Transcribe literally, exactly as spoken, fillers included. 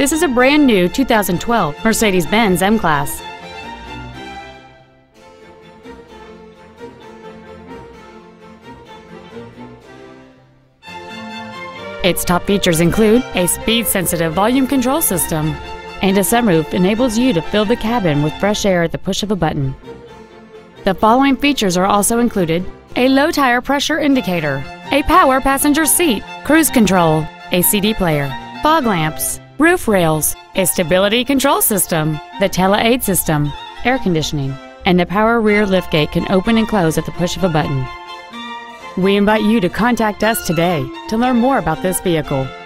This is a brand new two thousand twelve Mercedes-Benz M-Class. Its top features include a speed-sensitive volume control system, and a sunroof enables you to fill the cabin with fresh air at the push of a button. The following features are also included: a low tire pressure indicator, a power passenger seat, cruise control, a C D player, fog lamps, roof rails, a stability control system, the Teleaid system, air conditioning, and the power rear liftgate can open and close at the push of a button. We invite you to contact us today to learn more about this vehicle.